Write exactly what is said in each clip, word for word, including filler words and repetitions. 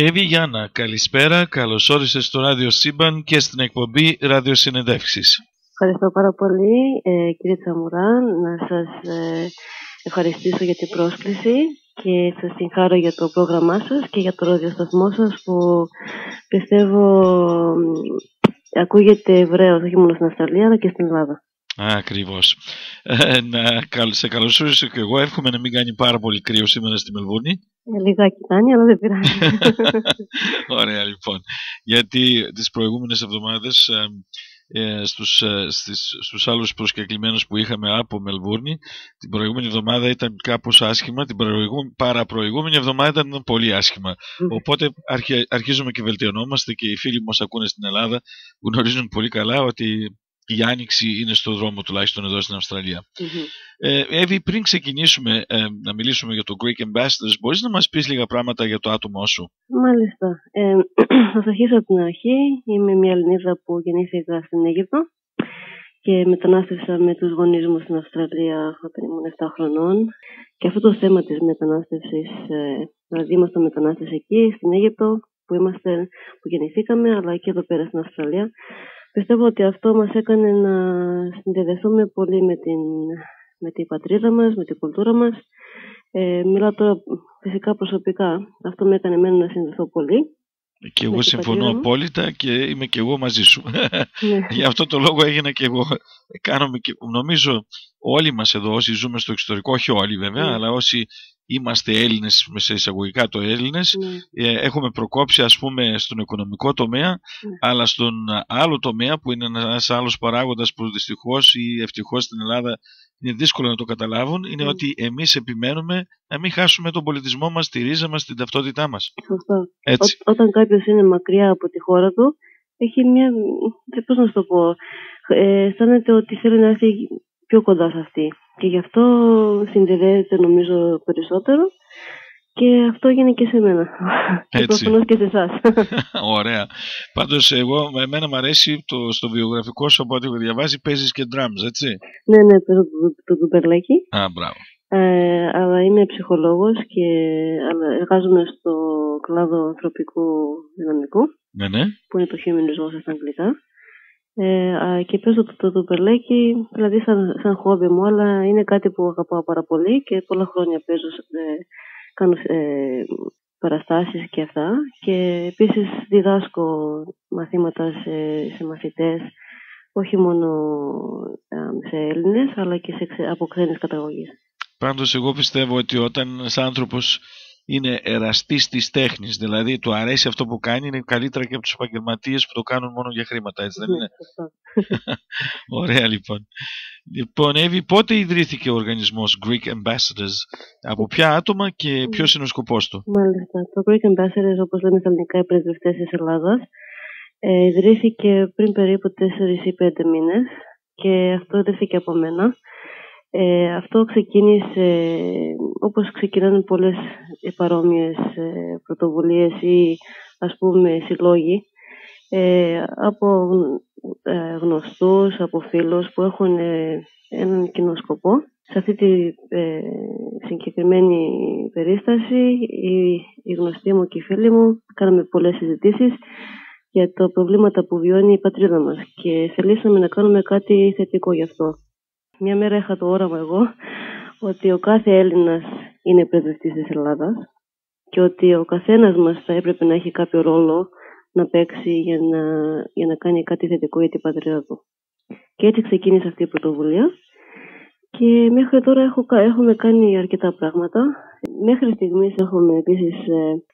Εύη Γιάννα, καλησπέρα. Καλώς όρισες στο Ράδιο Σύμπαν και στην εκπομπή Ράδιο Συνέδευξης. Ευχαριστώ πάρα πολύ, ε, κύριε Τσαμουρά. Να σας ε, ευχαριστήσω για την πρόσκληση και σας συγχάρω για το πρόγραμμά σας και για το ραδιοσταθμό σας που πιστεύω ακούγεται ευρέως, όχι μόνο στην Αυστραλία αλλά και στην Ελλάδα. Ακριβώς. Ε, να σε καλωσορίσω και εγώ. Εύχομαι να μην κάνει πάρα πολύ κρύο σήμερα στη Μελβούρνη. Λιγάκι κάνει, αλλά δεν πειράζει. Ωραία, λοιπόν. Γιατί τις προηγούμενες εβδομάδες ε, στους, ε, στις, στους άλλους προσκεκλημένους που είχαμε από Μελβούρνη, την προηγούμενη εβδομάδα ήταν κάπως άσχημα, την παραπροηγούμενη εβδομάδα ήταν πολύ άσχημα. Οπότε αρχι, αρχίζουμε και βελτιωνόμαστε και οι φίλοι που μας ακούνε στην Ελλάδα γνωρίζουν πολύ καλά ότι η άνοιξη είναι στο δρόμο, τουλάχιστον εδώ στην Αυστραλία. Mm-hmm. Ε, Εύη, πριν ξεκινήσουμε ε, να μιλήσουμε για το Greek Ambassadors, μπορείς να μας πεις λίγα πράγματα για το άτομό σου? Μάλιστα. Ε, θα αρχίσω από την αρχή. Είμαι μια Ελληνίδα που γεννήθηκα στην Αίγυπτο και μετανάστευσα με τους γονείς μου στην Αυστραλία όταν ήμουν επτά χρονών. Και αυτό το θέμα της μετανάστευσης, ε, δηλαδή ήμασταν μετανάστες εκεί, στην Αίγυπτο, που, είμαστε, που γεννηθήκαμε, αλλά και εδώ πέρα στην Αυστραλία. Πιστεύω ότι αυτό μας έκανε να συνδεδεθούμε πολύ με την, με την πατρίδα μας, με την κουλτούρα μας. Ε, μιλάω τώρα φυσικά προσωπικά. Αυτό με έκανε εμένα να συνδεθώ πολύ. Και εγώ συμφωνώ απόλυτα και είμαι και εγώ μαζί σου. Ναι. Γι' αυτό το λόγο έγινα και εγώ. Κάνομαι και, νομίζω όλοι μας εδώ, όσοι ζούμε στο εξωτερικό, όχι όλοι βέβαια, ναι, αλλά όσοι είμαστε Έλληνες, σε εισαγωγικά το Έλληνες, ναι, ε, έχουμε προκόψει ας πούμε στον οικονομικό τομέα, ναι, αλλά στον άλλο τομέα που είναι ένας άλλος παράγοντας που δυστυχώς ή ευτυχώς στην Ελλάδα είναι δύσκολο να το καταλάβουν, είναι mm. ότι εμείς επιμένουμε να μην χάσουμε τον πολιτισμό μας, τη ρίζα μας, την ταυτότητά μας. Σωστά. Έτσι. Ό, όταν κάποιος είναι μακριά από τη χώρα του, έχει μια, πώς να σου το πω, ε, αισθάνεται ότι θέλει να έρθει πιο κοντά σε αυτή. Και γι' αυτό συνδεδέεται νομίζω περισσότερο. Και αυτό έγινε και σε μένα. Έτσι. Και προφανώς και σε εσάς. Ωραία. Πάντως, εγώ, εμένα μου αρέσει το, στο βιογραφικό σου από ό,τι έχω διαβάσει, παίζεις και drums, έτσι. Ναι, ναι, παίζω το ντουμπερλάκι. Α, μπράβο. Ε, αλλά είμαι ψυχολόγος και εργάζομαι στο κλάδο ανθρωπικού δυναμικού. Ναι, ναι. Που είναι το human resources στα αγγλικά. Ε, και παίζω το ντουμπερλάκι, δηλαδή σαν, σαν χόμπι μου, αλλά είναι κάτι που αγαπάω πάρα πολύ και πολλά χρόνια παίζω. Ε, Κάνω ε, παραστάσεις και αυτά και επίσης διδάσκω μαθήματα σε, σε μαθητές, όχι μόνο ε, σε Έλληνες αλλά και σε, από ξένες καταγωγές. Πάντως εγώ πιστεύω ότι όταν ένας άνθρωπος είναι εραστής της τέχνης, δηλαδή του αρέσει αυτό που κάνει, είναι καλύτερα και από τους επαγγελματίες που το κάνουν μόνο για χρήματα, έτσι δεν είναι? Ωραία, λοιπόν. Λοιπόν, Εύη, πότε ιδρύθηκε ο οργανισμός Greek Ambassadors, από ποια άτομα και ποιος είναι ο σκοπός του? Μάλιστα, το Greek Ambassadors, όπως λέμε στα ελληνικά, οι πρεσβευτές της Ελλάδας, ε, ιδρύθηκε πριν περίπου τέσσερις ή πέντε μήνες και αυτό ιδρύθηκε από μένα. Ε, αυτό ξεκίνησε όπως ξεκινάνε πολλές παρόμοιες πρωτοβουλίες ή ας πούμε συλλόγοι ε, από ε, γνωστούς, από φίλους που έχουν ε, έναν κοινό σκοπό. Σε αυτή τη ε, συγκεκριμένη περίσταση οι, οι γνωστοί μου και οι φίλοι μου κάναμε πολλές συζητήσεις για τα προβλήματα που βιώνει η πατρίδα μας και θελήσαμε να κάνουμε κάτι θετικό γι' αυτό. Μια μέρα είχα το όραμα εγώ ότι ο κάθε Έλληνας είναι πρεσβευτής της Ελλάδας και ότι ο καθένας μας θα έπρεπε να έχει κάποιο ρόλο να παίξει για να, για να κάνει κάτι θετικό για την πατρίδα του. Και έτσι ξεκίνησε αυτή η πρωτοβουλία και μέχρι τώρα έχω, έχουμε κάνει αρκετά πράγματα. Μέχρι στιγμής έχουμε επίσης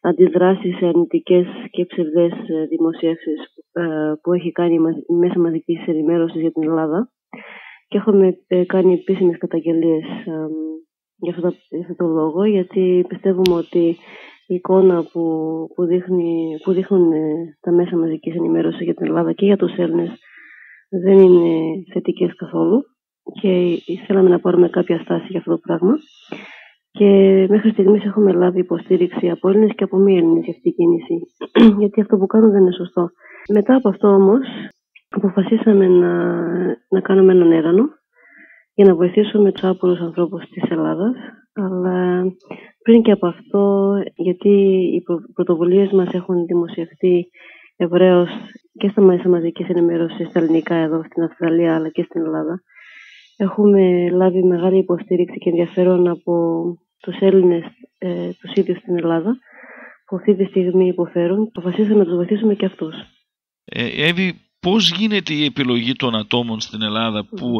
αντιδράσει σε αρνητικές και ψευδές δημοσιεύσεις που έχει κάνει η Μέσα Μαζικής Ενημέρωσης για την Ελλάδα. Και έχουμε κάνει επίσημες καταγγελίες α, για αυτόν αυτό τον λόγο, γιατί πιστεύουμε ότι η εικόνα που, που, δείχνει, που δείχνουν τα μέσα μαζικής ενημέρωσης για την Ελλάδα και για τους Έλληνες δεν είναι θετικές καθόλου και θέλαμε να πάρουμε κάποια στάση για αυτό το πράγμα. Και μέχρι στιγμής έχουμε λάβει υποστήριξη από Έλληνες και από μη Έλληνες για αυτή την κίνηση, γιατί αυτό που κάνουν δεν είναι σωστό. Μετά από αυτό όμως, αποφασίσαμε να, να κάνουμε έναν έρανο για να βοηθήσουμε τους άπορους ανθρώπους της Ελλάδας, αλλά Πριν και από αυτό, γιατί οι πρωτοβουλίες μας έχουν δημοσιευτεί ευρέως και στα μέσα μαζικής ενημέρωσης στα ελληνικά εδώ στην Αυστραλία αλλά και στην Ελλάδα, έχουμε λάβει μεγάλη υποστήριξη και ενδιαφέρον από τους Έλληνες, ε, τους ίδιους στην Ελλάδα, που αυτή τη στιγμή υποφέρουν. Αποφασίσαμε να τους βοηθήσουμε και αυτούς. Ε, Εύη, πώς γίνεται η επιλογή των ατόμων στην Ελλάδα που,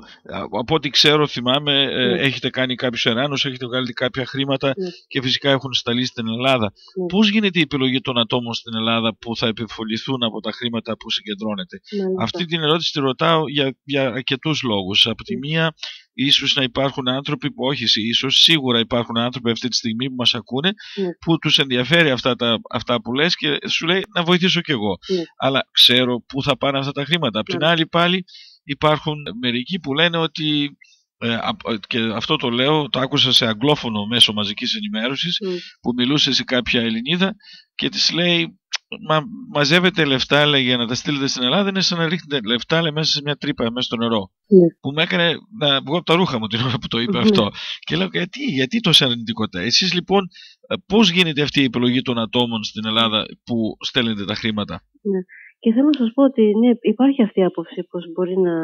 από ό,τι ξέρω, θυμάμαι, ναι. έχετε κάνει κάποιους εράνους, έχετε βγάλει κάποια χρήματα ναι. και φυσικά έχουν σταλεί στην Ελλάδα. Ναι. Πώς γίνεται η επιλογή των ατόμων στην Ελλάδα που θα επιφοληθούν από τα χρήματα που συγκεντρώνετε? Μάλιστα. Αυτή την ερώτηση τη ρωτάω για, για αρκετούς λόγους. Από τη μία, ίσως να υπάρχουν άνθρωποι που, όχι, ίσως σίγουρα υπάρχουν άνθρωποι αυτή τη στιγμή που μας ακούνε, ναι. που τους ενδιαφέρει αυτά, τα, αυτά που λες και σου λέει να βοηθήσω κι εγώ. Ναι. Αλλά ξέρω πού θα πάνε αυτά τα χρήματα. Απ' την ναι. άλλη πάλι υπάρχουν μερικοί που λένε ότι, ε, και αυτό το λέω, το άκουσα σε αγγλόφωνο μέσο μαζικής ενημέρωσης, ναι. που μιλούσε σε κάποια Ελληνίδα και της λέει, μα, μαζεύετε λεφτά λέει, για να τα στείλετε στην Ελλάδα, είναι σαν να ρίχνετε λεφτά λέει, μέσα σε μια τρύπα, μέσα στο νερό. Yeah. Που με έκανε να βγω από τα ρούχα μου την ώρα που το είπε yeah. αυτό. Και λέω, γιατί, γιατί τόση αρνητικότητα? Εσείς λοιπόν, πώς γίνεται αυτή η επιλογή των ατόμων στην Ελλάδα που στέλνετε τα χρήματα? Yeah. Και θέλω να σας πω ότι ναι, υπάρχει αυτή η άποψη πως μπορεί να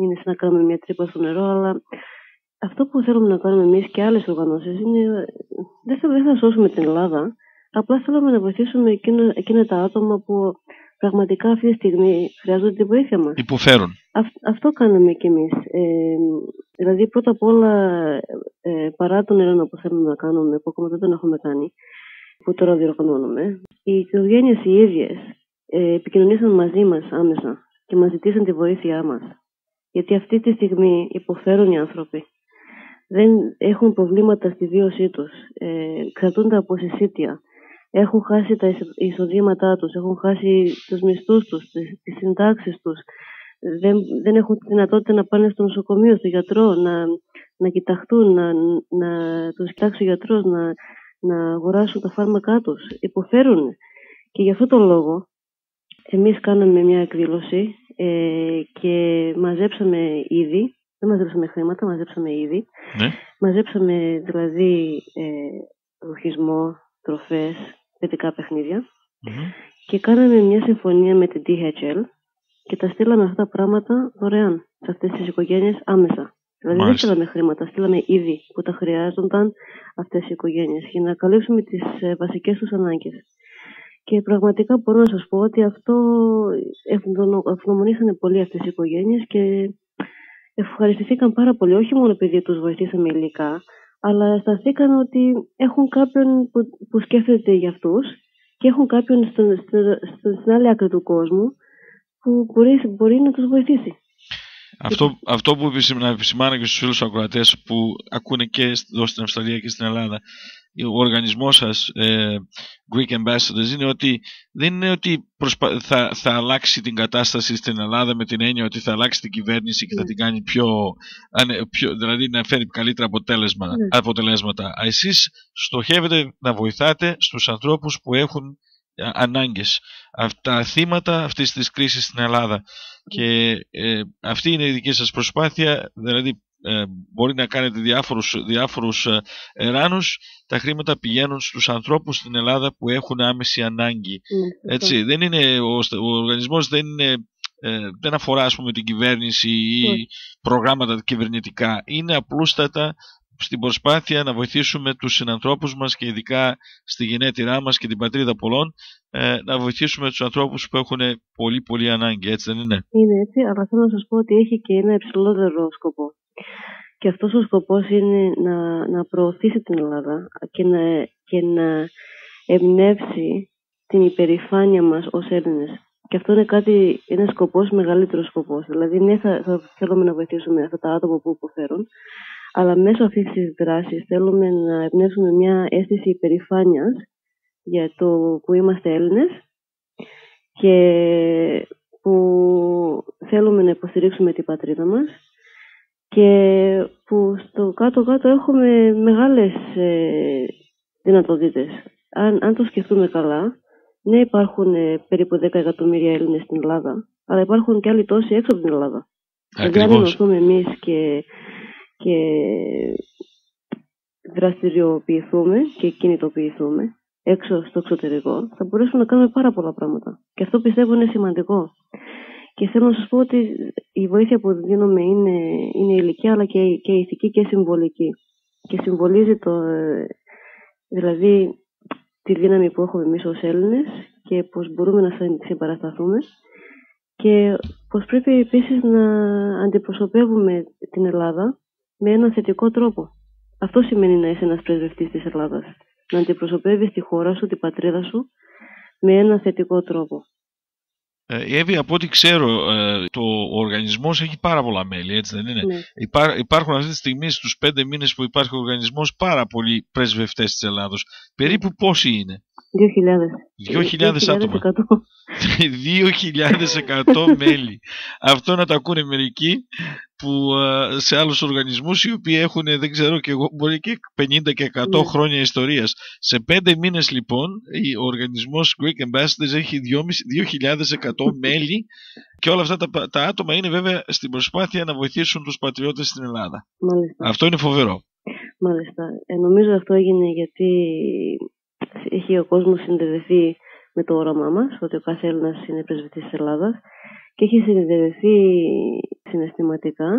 είναι σαν να κάνουμε μια τρύπα στο νερό, αλλά αυτό που θέλουμε να κάνουμε εμείς και άλλες οργανώσεις είναι, δεν θα, δεν θα σώσουμε την Ελλάδα. Απλά θέλαμε να βοηθήσουμε εκείνο, εκείνα τα άτομα που πραγματικά αυτή τη στιγμή χρειάζονται τη βοήθεια μας. Υποφέρουν. Αυ, αυτό κάναμε κι εμείς. Ε, δηλαδή πρώτα απ' όλα, ε, παρά τον ειρήνο που θέλουμε να κάνουμε, που ακόμα δεν έχουμε κάνει, που τώρα διοργανώνουμε, οι οικογένειες οι ίδιες ε, επικοινωνήσαν μαζί μας άμεσα και μας ζητήσαν τη βοήθειά μας. Γιατί αυτή τη στιγμή υποφέρουν οι άνθρωποι. Δεν έχουν προβλήματα στη βίωσή τους. Ε, εξαρτούνται από συσίτια. Έχουν χάσει τα εισοδήματά τους, έχουν χάσει τους μισθούς τους, τις συντάξεις τους. Δεν, δεν έχουν τη δυνατότητα να πάνε στο νοσοκομείο, στο γιατρό, να, να κοιταχτούν, να, να τους κοιτάξει ο γιατρός, να, να αγοράσουν τα φάρμακά τους. Υποφέρουν. Και γι' αυτόν τον λόγο εμείς κάναμε μια εκδήλωση ε, και μαζέψαμε ήδη, δεν μαζέψαμε χρήματα, μαζέψαμε ήδη. Ναι. Μαζέψαμε δηλαδή ε, ρουχισμό, τροφές, παιδικά παιχνίδια mm-hmm. και κάναμε μια συμφωνία με την ντι έιτς ελ και τα στείλαμε αυτά τα πράγματα δωρεάν σε αυτές τις οικογένειες άμεσα. Δηλαδή Μάλιστα. δεν στείλαμε χρήματα, στείλαμε ήδη που τα χρειάζονταν αυτές οι οικογένειες για να καλύψουμε τις βασικές τους ανάγκες. Και πραγματικά μπορώ να σας πω ότι αυτό ευγνωμονήσανε πολύ αυτές οι οικογένειες και ευχαριστηθήκαν πάρα πολύ, όχι μόνο επειδή τους βοηθήσαμε υλικά, αλλά αισθανθήκαν ότι έχουν κάποιον που, που σκέφτεται για αυτούς και έχουν κάποιον στο, στο, στο, στην άλλη άκρη του κόσμου που μπορεί, μπορεί να τους βοηθήσει. Αυτό, και... αυτό που επισημάνω και στους φίλους ακροατές που ακούνε και εδώ στην Αυστραλία και στην Ελλάδα, ο οργανισμός σας, ε, Greek Ambassadors, είναι ότι δεν είναι ότι προσπα... θα, θα αλλάξει την κατάσταση στην Ελλάδα με την έννοια ότι θα αλλάξει την κυβέρνηση και ναι. θα την κάνει πιο, πιο... δηλαδή να φέρει καλύτερα αποτέλεσμα, ναι. αποτελέσματα. Εσείς στοχεύετε να βοηθάτε στους ανθρώπους που έχουν ανάγκες. Τα θύματα αυτής της κρίσης στην Ελλάδα. Και ε, αυτή είναι η δική σας προσπάθεια, δηλαδή Ε, μπορεί να κάνετε διάφορους, διάφορους ε, εράνους, τα χρήματα πηγαίνουν στους ανθρώπους στην Ελλάδα που έχουν άμεση ανάγκη. Ναι, Έτσι, δεν είναι, ο, ο οργανισμός δεν, είναι, ε, δεν αφορά ας πούμε, την κυβέρνηση ή ναι. προγράμματα κυβερνητικά. Είναι απλούστατα στην προσπάθεια να βοηθήσουμε τους συνανθρώπους μας και ειδικά στη γενέτειρά μας και την πατρίδα πολλών, ε, να βοηθήσουμε τους ανθρώπους που έχουν πολύ πολύ ανάγκη. Έτσι δεν είναι? Είναι έτσι, αλλά θέλω να σας πω ότι έχει και ένα υψηλότερο σκοπό. Και αυτός ο σκοπός είναι να, να προωθήσει την Ελλάδα και να, και να εμπνεύσει την υπερηφάνεια μας ως Έλληνες. Και αυτό είναι κάτι, ένας σκοπός, μεγαλύτερος σκοπός. Δηλαδή, ναι, θα, θα θέλουμε να βοηθήσουμε αυτά τα άτομα που υποφέρουν, αλλά μέσω αυτής της δράσης θέλουμε να εμπνεύσουμε μια αίσθηση υπερηφάνειας για το που είμαστε Έλληνες και που θέλουμε να υποστηρίξουμε την πατρίδα μας. Και που στο κάτω-κάτω έχουμε μεγάλες ε, δυνατότητες. Αν, αν το σκεφτούμε καλά, ναι, υπάρχουν ε, περίπου δέκα εκατομμύρια Έλληνες στην Ελλάδα, αλλά υπάρχουν και άλλοι τόσοι έξω από την Ελλάδα. Ακριβώς. Δηλαδή αν ενωθούμε εμείς και, και δραστηριοποιηθούμε και κινητοποιηθούμε έξω στο εξωτερικό, θα μπορέσουμε να κάνουμε πάρα πολλά πράγματα. Και αυτό πιστεύω είναι σημαντικό. Και θέλω να σας πω ότι η βοήθεια που δίνουμε είναι, είναι ηλική, αλλά και, και ηθική και συμβολική. Και συμβολίζει το, δηλαδή, τη δύναμη που έχουμε εμείς ως Έλληνες και πώς μπορούμε να συμπαρασταθούμε. Και πώς πρέπει επίσης να αντιπροσωπεύουμε την Ελλάδα με έναν θετικό τρόπο. Αυτό σημαίνει να είσαι ένας πρεσβευτής της Ελλάδας. Να αντιπροσωπεύεις τη χώρα σου, την πατρίδα σου, με έναν θετικό τρόπο. Ε, Εύη, από ό,τι ξέρω, ε, το, ο οργανισμός έχει πάρα πολλά μέλη, έτσι δεν είναι? Ναι. Υπά, υπάρχουν αυτή τη στιγμή στους πέντε μήνες που υπάρχει ο οργανισμός πάρα πολλοί πρεσβευτές της Ελλάδος. Περίπου πόσοι είναι? δύο χιλιάδες άτομα. δύο χιλιάδες εκατό μέλη. Αυτό να τα ακούνε μερικοί που σε άλλους οργανισμούς οι οποίοι έχουν, δεν ξέρω και εγώ, μπορεί και πενήντα και εκατό yeah. χρόνια ιστορίας. Σε πέντε μήνες λοιπόν ο οργανισμός Greek Ambassadors έχει δύο χιλιάδες εκατό μέλη και όλα αυτά τα, τα άτομα είναι βέβαια στην προσπάθεια να βοηθήσουν τους πατριώτες στην Ελλάδα. Μάλιστα. Αυτό είναι φοβερό. Μάλιστα. Ε, νομίζω αυτό έγινε γιατί έχει ο κόσμος συνδεδεθεί με το όραμά μας, ότι ο κάθε Έλληνας είναι πρεσβευτής της Ελλάδας και έχει συνδεδεθεί συναισθηματικά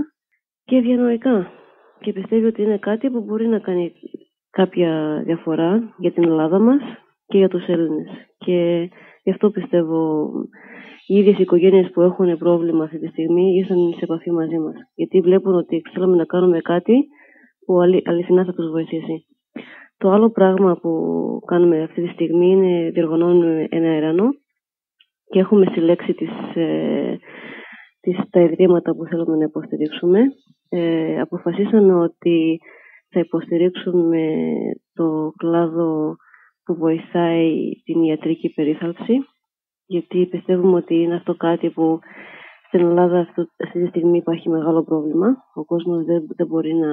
και διανοϊκά και πιστεύει ότι είναι κάτι που μπορεί να κάνει κάποια διαφορά για την Ελλάδα μας και για τους Έλληνες. Και γι' αυτό πιστεύω οι ίδιες οι οικογένειες που έχουν πρόβλημα αυτή τη στιγμή ήρθαν σε επαφή μαζί μας, γιατί βλέπουν ότι θέλουμε να κάνουμε κάτι που αληθινά θα τους βοηθήσει. Το άλλο πράγμα που κάνουμε αυτή τη στιγμή είναι διοργανώνουμε ένα αερανό και έχουμε συλλέξει τις, ε, τις, τα ιδρύματα που θέλουμε να υποστηρίξουμε. Ε, αποφασίσαμε ότι θα υποστηρίξουμε το κλάδο που βοηθάει την ιατρική περίθαλψη, γιατί πιστεύουμε ότι είναι αυτό κάτι που στην Ελλάδα αυτό, αυτή τη στιγμή υπάρχει μεγάλο πρόβλημα. Ο κόσμος δεν, δεν μπορεί να...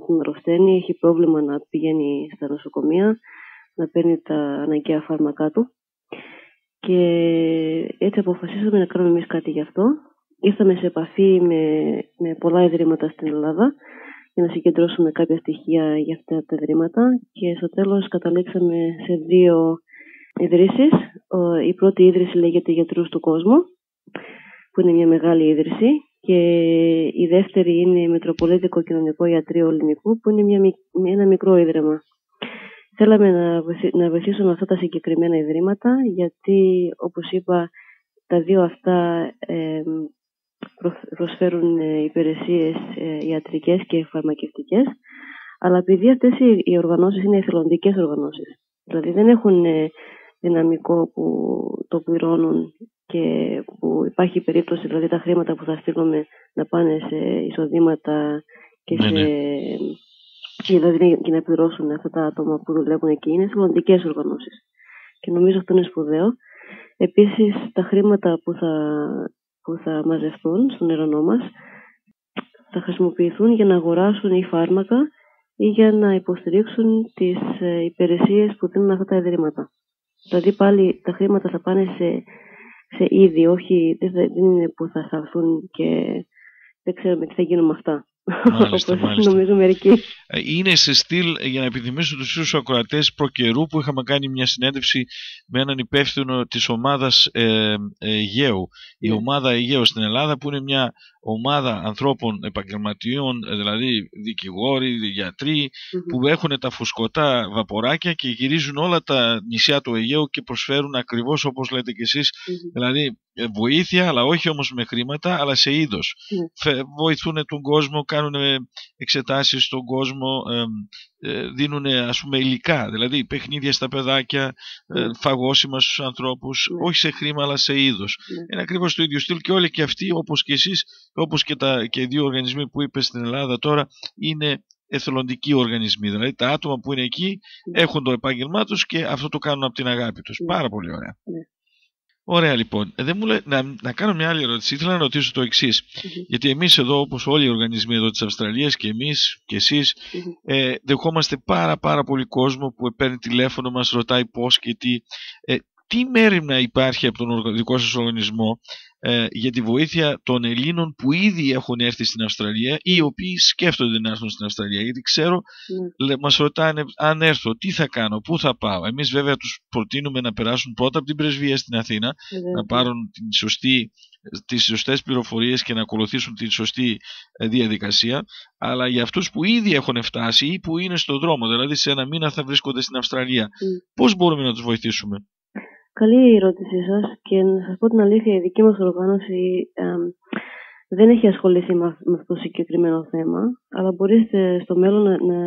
όταν αρρωσταίνει, έχει πρόβλημα να πηγαίνει στα νοσοκομεία, να παίρνει τα αναγκαία φάρμακά του. Και έτσι αποφασίσαμε να κάνουμε εμείς κάτι γι' αυτό. Ήρθαμε σε επαφή με, με πολλά ιδρύματα στην Ελλάδα για να συγκεντρώσουμε κάποια στοιχεία για αυτά τα ιδρύματα και στο τέλος καταλήξαμε σε δύο ιδρύσεις. Η πρώτη ίδρυση λέγεται Γιατρούς του Κόσμου, που είναι μια μεγάλη ίδρυση. Και η δεύτερη είναι Μετροπολίτικο Κοινωνικό Ιατρίο Ελληνικού, που είναι μια, ένα μικρό ίδρυμα. Θέλαμε να βοηθήσουμε αυτά τα συγκεκριμένα ιδρύματα, γιατί, όπως είπα, τα δύο αυτά ε, προσφέρουν υπηρεσίες ε, ιατρικές και φαρμακευτικές, αλλά επειδή αυτές οι οργανώσεις είναι εθελοντικές οργανώσεις, δηλαδή δεν έχουν δυναμικό που το πληρώνουν και που υπάρχει περίπτωση, δηλαδή τα χρήματα που θα στείλουμε να πάνε σε εισοδήματα και, ναι, σε... ναι. Και, δηλαδή, και να πληρώσουν αυτά τα άτομα που δουλεύουν εκεί. Είναι σημαντικές οργανώσεις και νομίζω αυτό είναι σπουδαίο. Επίσης τα χρήματα που θα, που θα μαζευτούν στον αερονό μας θα χρησιμοποιηθούν για να αγοράσουν ή φάρμακα ή για να υποστηρίξουν τις υπηρεσίες που δίνουν αυτά τα ιδρύματα. Δηλαδή πάλι τα χρήματα θα πάνε σε... σε είδη, όχι, δεν είναι που θα σταθούν και δεν ξέρουμε τι θα γίνουν με αυτά. Μάλιστα, μάλιστα. Νομίζω μερικοί. Είναι σε στυλ, για να επιθυμήσω τους ίσους ακροατές, προκαιρού που είχαμε κάνει μια συνέντευξη με έναν υπεύθυνο της ομάδας ε, Αιγαίου. Η yeah. ομάδα Αιγαίου στην Ελλάδα, που είναι μια ομάδα ανθρώπων επαγγελματιών, δηλαδή δικηγόροι, γιατροί, mm-hmm. που έχουν τα φουσκωτά βαποράκια και γυρίζουν όλα τα νησιά του Αιγαίου και προσφέρουν ακριβώς όπως λέτε κι εσείς, mm-hmm. δηλαδή βοήθεια, αλλά όχι όμως με χρήματα, αλλά σε είδος. Mm. Βοηθούν τον κόσμο, κάνουν εξετάσεις στον κόσμο, δίνουν ας πούμε υλικά, δηλαδή παιχνίδια στα παιδάκια, mm. φαγόσιμα στους ανθρώπους, mm. όχι σε χρήμα αλλά σε είδος. Mm. Είναι ακριβώς το ίδιο στυλ και όλοι και αυτοί, όπως και εσείς, όπως και, τα, και οι δύο οργανισμοί που είπες στην Ελλάδα τώρα, είναι εθελοντικοί οργανισμοί. Δηλαδή τα άτομα που είναι εκεί mm. έχουν το επάγγελμά τους και αυτό το κάνουν από την αγάπη τους. Mm. Πάρα πολύ ωραία. Mm. Ωραία λοιπόν. Δεν μου λέ... να, να κάνω μια άλλη ερώτηση. Ήθελα να ρωτήσω το εξής. Mm-hmm. Γιατί εμείς εδώ, όπως όλοι οι οργανισμοί εδώ της Αυστραλίας και εμείς και εσείς, mm-hmm. ε, δεχόμαστε πάρα πάρα πολύ κόσμο που παίρνει τηλέφωνο, μας ρωτάει πώς και τι. Ε, τι μέρημνα υπάρχει από τον δικό σας οργανισμό ε, για τη βοήθεια των Ελλήνων που ήδη έχουν έρθει στην Αυστραλία ή οι οποίοι σκέφτονται να έρθουν στην Αυστραλία. Γιατί ξέρω, mm. μας ρωτάνε αν έρθω, τι θα κάνω, πού θα πάω. Εμείς βέβαια τους προτείνουμε να περάσουν πρώτα από την πρεσβεία στην Αθήνα, mm. να πάρουν την σωστή, τις σωστές πληροφορίες και να ακολουθήσουν την σωστή διαδικασία. Αλλά για αυτούς που ήδη έχουν φτάσει ή που είναι στον δρόμο, δηλαδή σε ένα μήνα θα βρίσκονται στην Αυστραλία, mm. πώς μπορούμε να τους βοηθήσουμε? Καλή η ερώτησή σας, και να σας πω την αλήθεια, η δική μας οργάνωση ε, δεν έχει ασχοληθεί με αυτό το συγκεκριμένο θέμα, αλλά μπορείτε στο μέλλον να, να,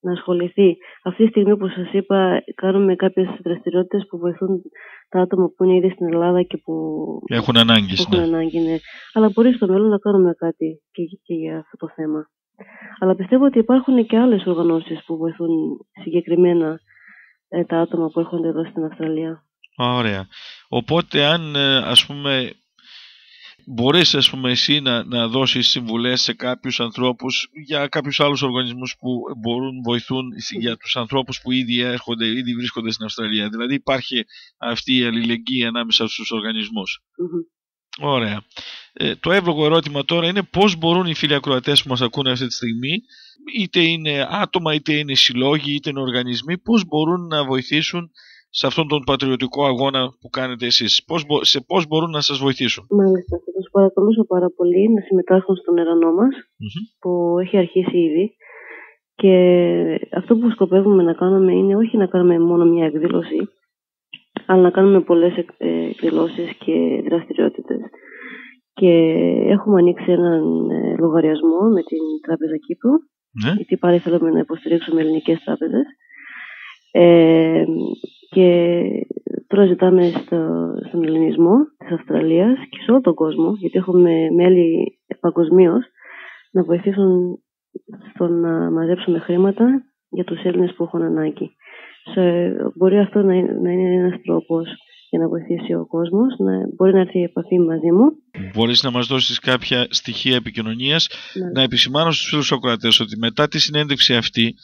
να ασχοληθεί. Αυτή τη στιγμή, όπως σας είπα, κάνουμε κάποιες δραστηριότητες που βοηθούν τα άτομα που είναι ήδη στην Ελλάδα και που έχουν ανάγκη. Που έχουν ναι. ανάγκη ναι. Αλλά μπορεί στο μέλλον να κάνουμε κάτι και, και για αυτό το θέμα. Αλλά πιστεύω ότι υπάρχουν και άλλες οργανώσεις που βοηθούν συγκεκριμένα ε, τα άτομα που έρχονται εδώ στην Αυστραλία. Ωραία. Οπότε αν ας πούμε μπορείς ας πούμε εσύ να, να δώσεις συμβουλές σε κάποιους ανθρώπους για κάποιους άλλους οργανισμούς που μπορούν, βοηθούν για τους ανθρώπους που ήδη έρχονται, ήδη βρίσκονται στην Αυστραλία. Δηλαδή υπάρχει αυτή η αλληλεγγύη ανάμεσα στους οργανισμούς. Mm-hmm. Ωραία. Ε, το εύλογο ερώτημα τώρα είναι πώς μπορούν οι φίλοι ακροατές που μας ακούνε αυτή τη στιγμή, είτε είναι άτομα, είτε είναι συλλόγοι, είτε είναι οργανισμοί, πώς μπορούν να βοηθήσουν σε αυτόν τον πατριωτικό αγώνα που κάνετε εσείς? Πώς, σε πώς μπορούν να σας βοηθήσουν? Μάλιστα, θα τους παρακαλούσα πάρα πολύ να συμμετάσχουν στον ερανό μας, mm-hmm. που έχει αρχίσει ήδη. Και αυτό που σκοπεύουμε να κάνουμε είναι όχι να κάνουμε μόνο μια εκδήλωση, αλλά να κάνουμε πολλές εκδηλώσεις και δραστηριότητες. Και έχουμε ανοίξει έναν λογαριασμό με την Τράπεζα Κύπρου, mm-hmm. γιατί πάλι θέλουμε να υποστηρίξουμε ελληνικές τράπεζες. Ε, και τώρα ζητάμε στο, στον ελληνισμό της Αυστραλίας και σε όλο τον κόσμο, γιατί έχουμε μέλη παγκοσμίως, να βοηθήσουν στο να μαζέψουμε χρήματα για τους Έλληνες που έχουν ανάγκη. Σε, μπορεί αυτό να είναι, να είναι ένας τρόπος για να βοηθήσει ο κόσμος, να μπορεί να έρθει η επαφή μαζί μου. Μπορείς να μας δώσεις κάποια στοιχεία επικοινωνίας? Ναι. Να επισημάνω στους φίλους ακροατές ότι μετά τη συνέντευξη αυτή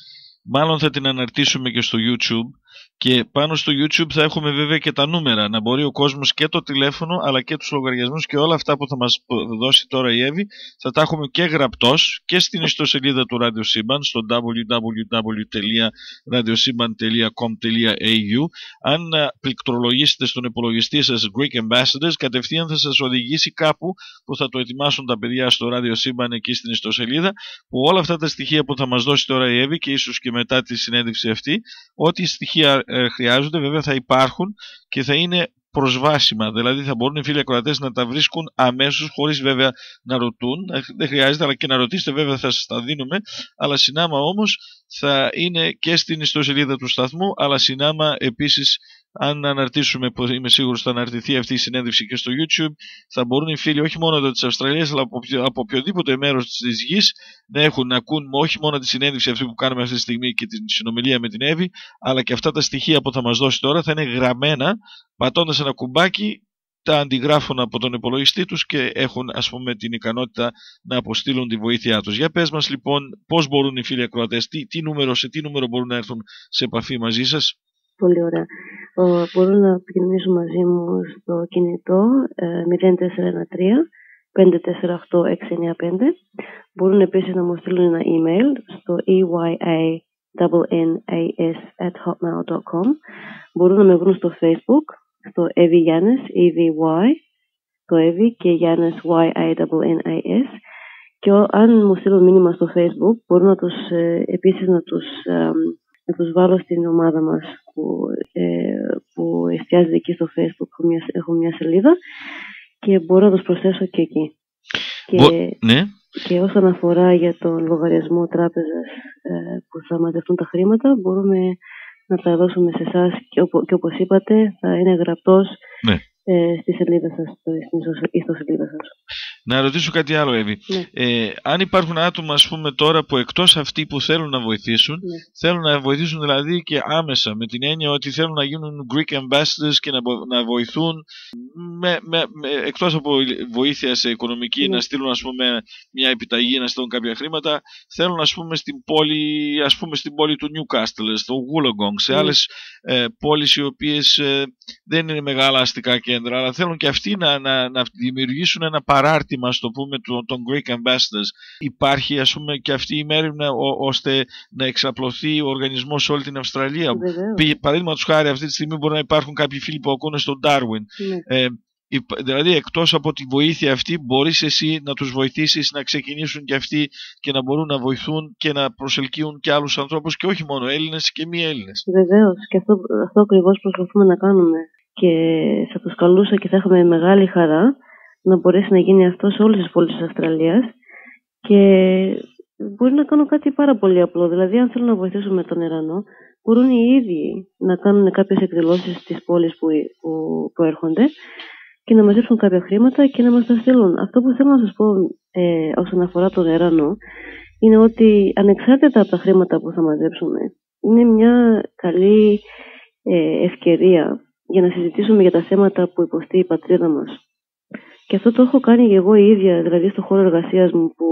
μάλλον θα την αναρτήσουμε και στο YouTube, και πάνω στο YouTube θα έχουμε βέβαια και τα νούμερα, να μπορεί ο κόσμος και το τηλέφωνο αλλά και τους λογαριασμούς και όλα αυτά που θα μας δώσει τώρα η Εύη θα τα έχουμε και γραπτός και στην ιστοσελίδα του Radio Σύμπαν στο double-u double-u double-u τελεία ράδιο σύμπαν τελεία κομ τελεία έι γιου. Αν πληκτρολογήσετε στον υπολογιστή σας Greek Ambassadors, κατευθείαν θα σας οδηγήσει κάπου που θα το ετοιμάσουν τα παιδιά στο Radio Σύμπαν εκεί στην ιστοσελίδα, που όλα αυτά τα στοιχεία που θα μας δώσει τώρα η Εύη και ίσως και μετά τη συνέντευξη αυτή, ό,τι στοιχεία χρειάζονται βέβαια θα υπάρχουν και θα είναι προσβάσιμα, δηλαδή θα μπορούν οι φίλοι ακροατές να τα βρίσκουν αμέσως, χωρίς βέβαια να ρωτούν, δεν χρειάζεται, αλλά και να ρωτήσετε βέβαια θα σας τα δίνουμε, αλλά συνάμα όμως θα είναι και στην ιστοσελίδα του σταθμού, αλλά συνάμα επίσης αν αναρτήσουμε, που είμαι σίγουρος θα αναρτηθεί αυτή η συνέντευξη και στο YouTube, θα μπορούν οι φίλοι όχι μόνο εδώ της Αυστραλίας, αλλά από, οποιο, από οποιοδήποτε μέρος της γης να έχουν να ακούν όχι μόνο τη συνέντευξη αυτή που κάνουμε αυτή τη στιγμή και τη συνομιλία με την Εύη, αλλά και αυτά τα στοιχεία που θα μας δώσει τώρα θα είναι γραμμένα, πατώντας ένα κουμπάκι, τα αντιγράφουν από τον υπολογιστή τους και έχουν ας πούμε την ικανότητα να αποστείλουν τη βοήθειά τους. Για πες μας λοιπόν πώς μπορούν οι φίλοι ακροατές, τι, τι νούμερο, σε τι νούμερο μπορούν να έρθουν σε επαφή μαζί σας? Πολύ ωραία. Μπορούν να επικοινωνήσουν μαζί μου στο κινητό μηδέν τέσσερα ένα τρία πέντε τέσσερα οκτώ έξι εννιά πέντε. Μπορούν επίσης να μου στείλουν ένα email στο ι γουάι έι εν εν έι ες at hotmail dot com. Μπορούν να με βρουν στο Facebook, στο Εύη Γιάννες, E-V-Y, το Εύη και Γιάννες Y-I-N-N-I-S. Και αν μου στείλουν μήνυμα στο Facebook, μπορούν να τους, επίσης να τους... να τους βάλω στην ομάδα μας που, ε, που εστιάζεται εκεί στο Facebook. Έχω μια, έχω μια σελίδα και μπορώ να τους προσθέσω και εκεί. Και, Bo- ναι. και όσον αφορά για τον λογαριασμό τράπεζας ε, που θα μαζευτούν τα χρήματα, μπορούμε να τα δώσουμε σε εσάς και, όπο, και όπως είπατε θα είναι γραπτός ναι. ε, στη σελίδα σας, στην ιστοσελίδα σας. Να ρωτήσω κάτι άλλο, Εύη. Ναι. Ε, αν υπάρχουν άτομα, ας πούμε, τώρα που εκτός αυτοί που θέλουν να βοηθήσουν, ναι. θέλουν να βοηθήσουν δηλαδή και άμεσα, με την έννοια ότι θέλουν να γίνουν Greek Ambassadors και να, να βοηθούν με, με, με, εκτός από βοήθεια σε οικονομική, ναι. να στείλουν, ας πούμε, μια επιταγή, να στείλουν κάποια χρήματα, θέλουν, ας πούμε, στην πόλη, ας πούμε, στην πόλη του Newcastle, στο Wollongong, σε ναι. άλλες ε, πόλεις οι οποίες ε, δεν είναι μεγάλα αστικά κέντρα, κέντρο, αλλά θέλουν και αυτοί να, να, να δημιουργήσουν ένα παράρτημα, στο πούμε, των Greek Ambassadors. Υπάρχει, ας πούμε, και αυτή η μέρημνα ώστε να εξαπλωθεί ο οργανισμός σε όλη την Αυστραλία. Παραδείγματος χάρη, αυτή τη στιγμή μπορεί να υπάρχουν κάποιοι φίλοι που ακούνε στον Darwin. Ναι. Ε, δηλαδή, εκτός από τη βοήθεια αυτή, μπορείς εσύ να τους βοηθήσεις να ξεκινήσουν και αυτοί και να μπορούν να βοηθούν και να προσελκύουν και άλλους ανθρώπους, και όχι μόνο Έλληνες και μη Έλληνες. Βεβαίως, και αυτό, αυτό ακριβώς προσπαθούμε να κάνουμε. Και θα τους καλούσα και θα έχουμε μεγάλη χαρά να μπορέσει να γίνει αυτό σε όλες τις πόλεις της Αυστραλίας. Και μπορεί να κάνουν κάτι πάρα πολύ απλό. Δηλαδή, αν θέλουν να βοηθήσουμε τον Ερανό, μπορούν οι ίδιοι να κάνουν κάποιες εκδηλώσεις στις πόλεις που, που προέρχονται και να μαζέψουν κάποια χρήματα και να μας τα στείλουν. Αυτό που θέλω να σας πω ε, όσον αφορά τον Ερανό είναι ότι ανεξάρτητα από τα χρήματα που θα μαζέψουμε, είναι μια καλή ε, ευκαιρία για να συζητήσουμε για τα θέματα που υποστεί η πατρίδα μας. Και αυτό το έχω κάνει εγώ η ίδια, δηλαδή στον χώρο εργασίας μου, που,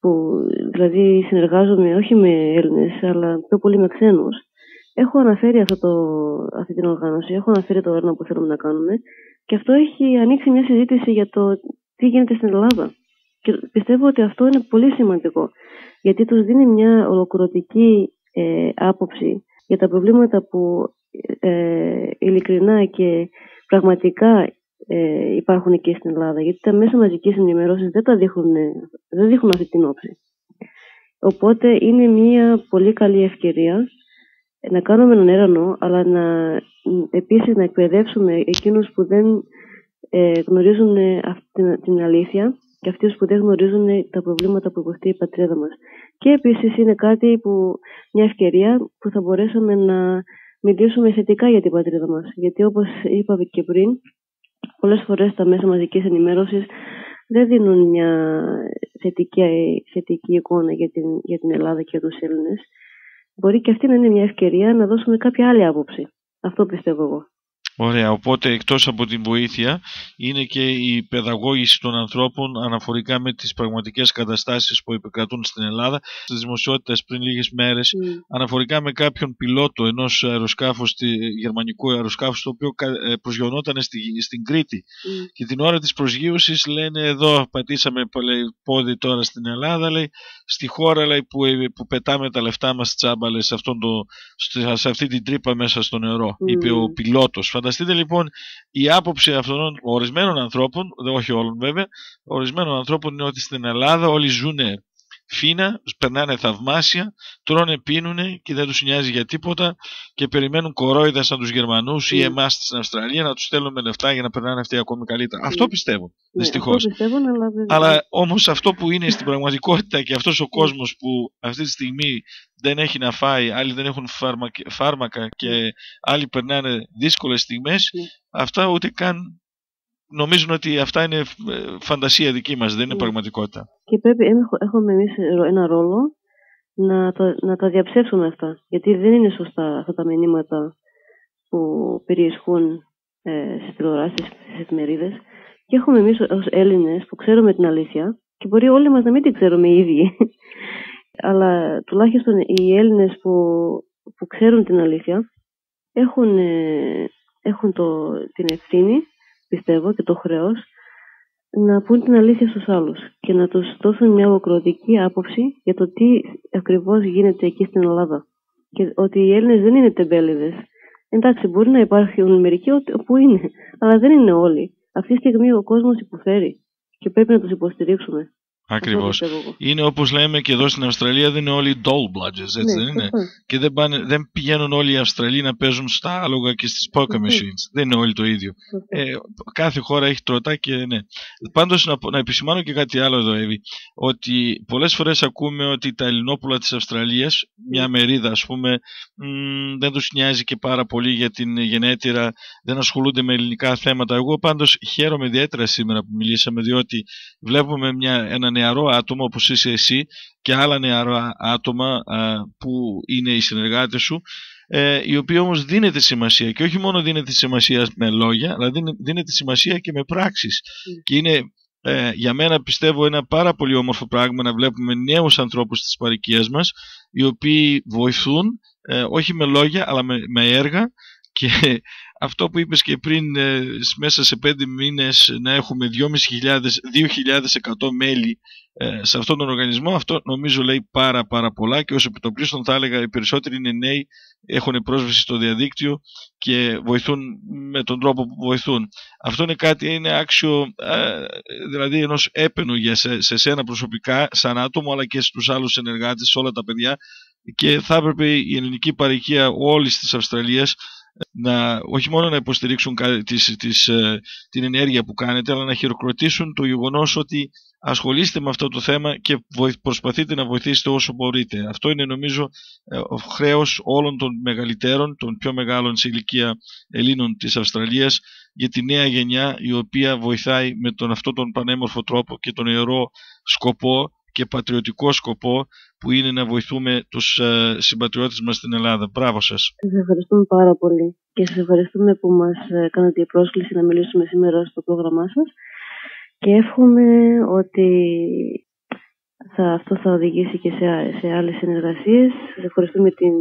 που δηλαδή συνεργάζομαι όχι με Έλληνες, αλλά πιο πολύ με ξένους. Έχω αναφέρει αυτό το, αυτή την οργάνωση, έχω αναφέρει το έργο που θέλουμε να κάνουμε, και αυτό έχει ανοίξει μια συζήτηση για το τι γίνεται στην Ελλάδα. Και πιστεύω ότι αυτό είναι πολύ σημαντικό, γιατί τους δίνει μια ολοκληρωτική ε, άποψη για τα προβλήματα που ε, ε, ειλικρινά και πραγματικά ε, υπάρχουν και στην Ελλάδα. Γιατί τα μέσα μαζικής ενημέρωσης δεν τα δείχνουν, δεν δείχνουν αυτή την όψη. Οπότε είναι μια πολύ καλή ευκαιρία να κάνουμε έναν έρανο, αλλά να, επίσης να εκπαιδεύσουμε εκείνους που δεν ε, γνωρίζουν αυτή την αλήθεια και αυτούς που δεν γνωρίζουν τα προβλήματα που υποστεί η πατρίδα μας. Και επίσης είναι κάτι που, μια ευκαιρία που θα μπορέσουμε να μιλήσουμε θετικά για την πατρίδα μας. Γιατί όπως είπαμε και πριν, πολλές φορές τα μέσα μαζικής ενημέρωσης δεν δίνουν μια θετική, θετική εικόνα για την, για την Ελλάδα και τους Έλληνες. Μπορεί και αυτή να είναι μια ευκαιρία να δώσουμε κάποια άλλη άποψη. Αυτό πιστεύω εγώ. Ωραία. Οπότε, εκτός από την βοήθεια, είναι και η παιδαγώγηση των ανθρώπων αναφορικά με τις πραγματικές καταστάσεις που επικρατούν στην Ελλάδα. Στις δημοσιότητες πριν λίγες μέρες, mm. αναφορικά με κάποιον πιλότο ενός αεροσκάφους, γερμανικού αεροσκάφους, το οποίο προσγειωνόταν στη, στην Κρήτη. Mm. Και την ώρα της προσγείωσης λένε: εδώ πατήσαμε, λέει, πόδι τώρα στην Ελλάδα, λέει, στη χώρα, λέει, που, που πετάμε τα λεφτά μας τσάμπα, λέει, σε, αυτόν το, σε αυτή την τρύπα μέσα στο νερό, mm. είπε ο πιλότος. Φανταστείτε λοιπόν, η άποψη αυτών ορισμένων ανθρώπων, όχι όλων βέβαια, ορισμένων ανθρώπων είναι ότι στην Ελλάδα όλοι ζουν φίνα, περνάνε θαυμάσια, τρώνε, πίνουνε και δεν τους νοιάζει για τίποτα και περιμένουν κορόιδα σαν τους Γερμανούς mm. ή εμάς στην Αυστραλία να τους στέλνουμε λεφτά για να περνάνε αυτοί ακόμη καλύτερα. Mm. Αυτό πιστεύουν, δυστυχώς. Mm. Αλλά, δεν... αλλά όμως αυτό που είναι στην πραγματικότητα και αυτός ο κόσμος που αυτή τη στιγμή δεν έχει να φάει, άλλοι δεν έχουν φάρμακα και άλλοι περνάνε δύσκολες στιγμές, mm. αυτά ούτε καν... Νομίζουν ότι αυτά είναι φαντασία δική μας, δεν είναι yeah. πραγματικότητα. Και πρέπει, έχουμε εμείς ένα ρόλο να τα, να τα διαψεύσουμε αυτά. Γιατί δεν είναι σωστά αυτά τα μηνύματα που περιισχούν ε, στις τηλεοράσεις, στις εφημερίδες. Και έχουμε εμείς ως Έλληνες που ξέρουμε την αλήθεια, και μπορεί όλοι μας να μην την ξέρουμε οι ίδιοι. Αλλά τουλάχιστον οι Έλληνες που, που ξέρουν την αλήθεια έχουν, ε, έχουν το, την ευθύνη, πιστεύω, και το χρέος να πούν την αλήθεια στους άλλους και να τους δώσουν μια ολοκληρωτική άποψη για το τι ακριβώς γίνεται εκεί στην Ελλάδα. Και ότι οι Έλληνες δεν είναι τεμπέληδες. Εντάξει, μπορεί να υπάρχουν μερικοί που είναι, αλλά δεν είναι όλοι. Αυτή τη στιγμή ο κόσμος υποφέρει και πρέπει να τους υποστηρίξουμε. Ακριβώς. Είναι όπως λέμε και εδώ στην Αυστραλία, δεν είναι όλοι dull-bludgers, έτσι ναι, δεν είναι. Σωστά. Και δεν, πάνε, δεν πηγαίνουν όλοι οι Αυστραλοί να παίζουν στα άλογα και στις poker machines. Δεν είναι όλοι το ίδιο. Ε, κάθε χώρα έχει τροτά και ναι. Πάντως να, να επισημάνω και κάτι άλλο εδώ, Εύη, ότι πολλές φορές ακούμε ότι τα Ελληνόπουλα της Αυστραλίας, μια μερίδα ας πούμε, μ, δεν τους νοιάζει και πάρα πολύ για την γενέτειρα, δεν ασχολούνται με ελληνικά θέματα. Εγώ πάντως χαίρομαι ιδιαίτερα σήμερα που μιλήσαμε, διότι βλέπουμε μια, έναν νεαρό άτομο όπως είσαι εσύ και άλλα νεαρά άτομα α, που είναι οι συνεργάτες σου, ε, οι οποίοι όμως δίνεται σημασία, και όχι μόνο δίνεται σημασία με λόγια, αλλά δίνεται σημασία και με πράξεις. Mm. Και είναι ε, για μένα, πιστεύω, ένα πάρα πολύ όμορφο πράγμα να βλέπουμε νέους ανθρώπους της παροικίας μας, οι οποίοι βοηθούν, ε, όχι με λόγια αλλά με, με έργα. Και αυτό που είπες και πριν, ε, μέσα σε πέντε μήνες να έχουμε δύο χιλιάδες πεντακόσια με δύο χιλιάδες εκατό μέλη ε, σε αυτόν τον οργανισμό, αυτό νομίζω λέει πάρα πάρα πολλά, και ως επιτοπλίστων θα έλεγα οι περισσότεροι είναι νέοι, έχουν πρόσβαση στο διαδίκτυο και βοηθούν με τον τρόπο που βοηθούν. Αυτό είναι κάτι, είναι άξιο ε, δηλαδή ενός έπαινου για σε, σε σένα προσωπικά σαν άτομο, αλλά και στους άλλους συνεργάτες, όλα τα παιδιά, και θα έπρεπε η ελληνική παροικία όλης της Αυστραλίας να, όχι μόνο να υποστηρίξουν τις, τις, την ενέργεια που κάνετε, αλλά να χειροκροτήσουν το γεγονός ότι ασχολείστε με αυτό το θέμα και προσπαθείτε να βοηθήσετε όσο μπορείτε. Αυτό είναι νομίζω χρέος όλων των μεγαλύτερων, των πιο μεγάλων σε ηλικία Ελλήνων της Αυστραλίας, για τη νέα γενιά η οποία βοηθάει με τον αυτόν τον πανέμορφο τρόπο και τον ιερό σκοπό και πατριωτικό σκοπό που είναι να βοηθούμε τους ε, συμπατριώτες μας στην Ελλάδα. Μπράβο σας. Σας ευχαριστούμε πάρα πολύ και σας ευχαριστούμε που μας ε, κάνατε η πρόσκληση να μιλήσουμε σήμερα στο πρόγραμμά σας, και εύχομαι ότι θα, αυτό θα οδηγήσει και σε, σε άλλες συνεργασίες. Σας ευχαριστούμε την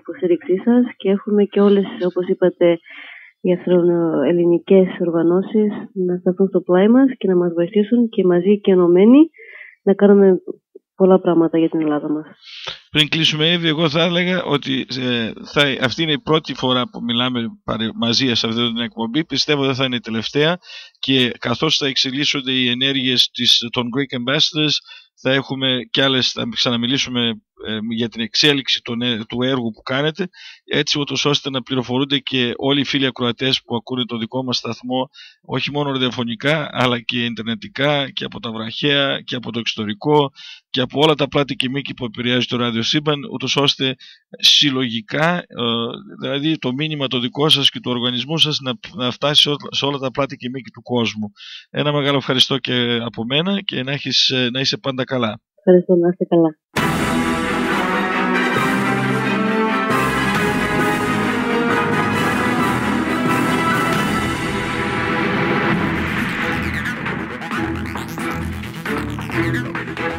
υποστήριξή σας και εύχομαι και όλες, όπως είπατε, οι αυστραλοελληνικές οργανώσεις να σταθούν στο πλάι μας και να μας βοηθήσουν και μαζί και ενωμένοι να κάνουμε πολλά πράγματα για την Ελλάδα μας. Πριν κλείσουμε, Εύη, εγώ θα έλεγα ότι ε, θα, αυτή είναι η πρώτη φορά που μιλάμε μαζί σε αυτή την εκπομπή. Πιστεύω δεν θα είναι η τελευταία, και καθώς θα εξελίσσονται οι ενέργειες της, των Greek Ambassadors, θα έχουμε και άλλες, θα ξαναμιλήσουμε ε, για την εξέλιξη των, ε, του έργου που κάνετε, έτσι ούτως ώστε να πληροφορούνται και όλοι οι φίλοι ακροατές που ακούνε το δικό μας σταθμό, όχι μόνο ραδιοφωνικά, αλλά και ιντερνετικά και από τα βραχαία και από το εξωτερικό και από όλα τα πλάτη και μήκη που επηρεάζει το Ράδιο Σύμπαν, ούτως ώστε συλλογικά, ε, δηλαδή το μήνυμα το δικό σας και του οργανισμού σας να, να φτάσει σε όλα, σε όλα τα πλάτη και μήκη του κόσμου. Ένα μεγάλο ευχαριστώ και από μένα, και να, έχεις, να είσαι πάντα καλά. Ευχαριστώ, να είστε καλά.